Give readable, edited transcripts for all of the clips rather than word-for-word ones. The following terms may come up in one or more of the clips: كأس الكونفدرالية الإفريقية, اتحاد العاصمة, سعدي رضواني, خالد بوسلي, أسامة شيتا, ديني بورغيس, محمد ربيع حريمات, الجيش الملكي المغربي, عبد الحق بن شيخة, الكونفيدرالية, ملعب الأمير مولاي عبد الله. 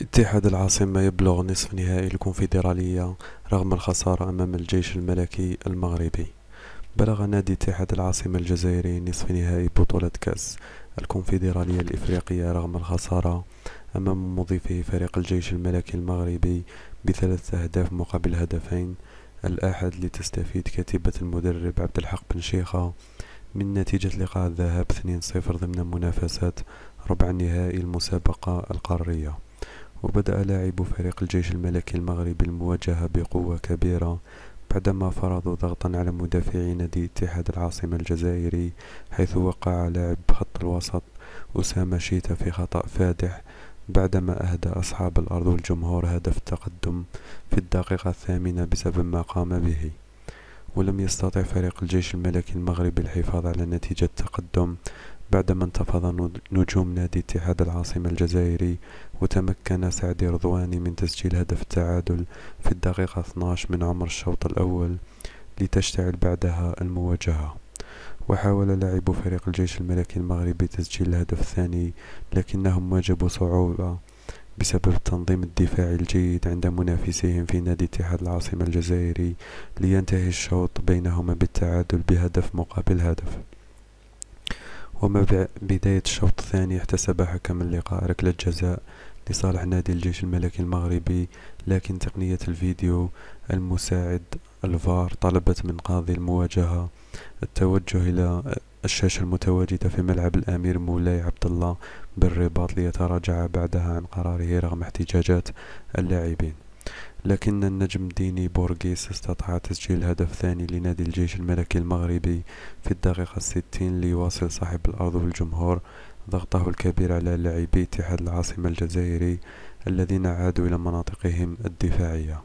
اتحاد العاصمة يبلغ نصف نهائي الكونفدرالية رغم الخسارة أمام الجيش الملكي المغربي. بلغ نادي اتحاد العاصمة الجزائري نصف نهائي بطولة كأس الكونفدرالية الإفريقية رغم الخسارة أمام مضيفه فريق الجيش الملكي المغربي بثلاثة أهداف مقابل هدفين الأحد، لتستفيد كتيبة المدرب عبد الحق بن شيخة من نتيجة لقاء الذهاب 2-0 ضمن منافسات ربع نهائي المسابقة القارية. وبدأ لاعب فريق الجيش الملكي المغربي المواجهة بقوة كبيرة بعدما فرضوا ضغطا على مدافعي نادي اتحاد العاصمة الجزائري، حيث وقع لاعب خط الوسط أسامة شيتا في خطأ فادح بعدما أهدى أصحاب الأرض والجمهور هدف التقدم في الدقيقة 8 بسبب ما قام به. ولم يستطع فريق الجيش الملكي المغربي الحفاظ على نتيجة التقدم بعدما انتفض نجوم نادي اتحاد العاصمة الجزائري، وتمكن سعدي رضواني من تسجيل هدف التعادل في الدقيقة 12 من عمر الشوط الأول لتشتعل بعدها المواجهة. وحاول لاعبو فريق الجيش الملكي المغربي تسجيل الهدف الثاني، لكنهم واجهوا صعوبة بسبب التنظيم الدفاعي الجيد عند منافسيهم في نادي اتحاد العاصمة الجزائري، لينتهي الشوط بينهما بالتعادل بهدف مقابل هدف. ومع بداية الشوط الثاني احتسب حكم اللقاء ركلة جزاء لصالح نادي الجيش الملكي المغربي، لكن تقنية الفيديو المساعد الفار طلبت من قاضي المواجهة التوجه إلى الشاشة المتواجدة في ملعب الأمير مولاي عبد الله بالرباط ليتراجع بعدها عن قراره رغم احتجاجات اللاعبين. لكن النجم ديني بورغيس استطاع تسجيل هدف ثاني لنادي الجيش الملكي المغربي في الدقيقة 60 ليواصل صاحب الأرض والجمهور ضغطه الكبير على لاعبي اتحاد العاصمة الجزائري الذين عادوا إلى مناطقهم الدفاعية.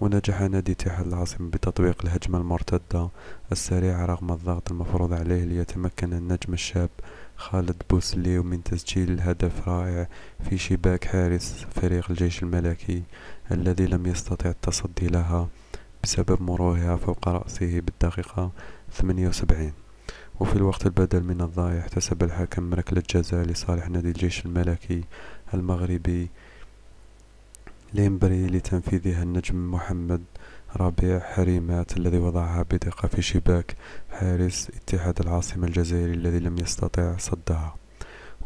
ونجح نادي اتحاد العاصمة بتطبيق الهجمة المرتدة السريعة رغم الضغط المفروض عليه، ليتمكن النجم الشاب خالد بوسلي من تسجيل هدف رائع في شباك حارس فريق الجيش الملكي الذي لم يستطع التصدي لها بسبب مروها فوق رأسه بالدقيقة 78. وفي الوقت البدل من الضائع احتسب الحكم ركلة جزاء لصالح نادي الجيش الملكي المغربي ليمبري، لتنفيذها النجم محمد ربيع حريمات الذي وضعها بدقة في شباك حارس اتحاد العاصمة الجزائري الذي لم يستطع صدها.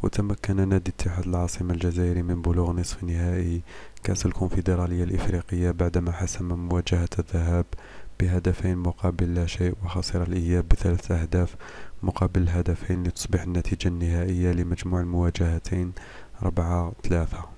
وتمكن نادي اتحاد العاصمة الجزائري من بلوغ نصف نهائي كأس الكونفدرالية الإفريقية بعدما حسم مواجهة الذهاب بهدفين مقابل لا شيء، وخسر الإياب بثلاث أهداف مقابل هدفين، لتصبح النتيجة النهائية لمجموع المواجهتين 4-3.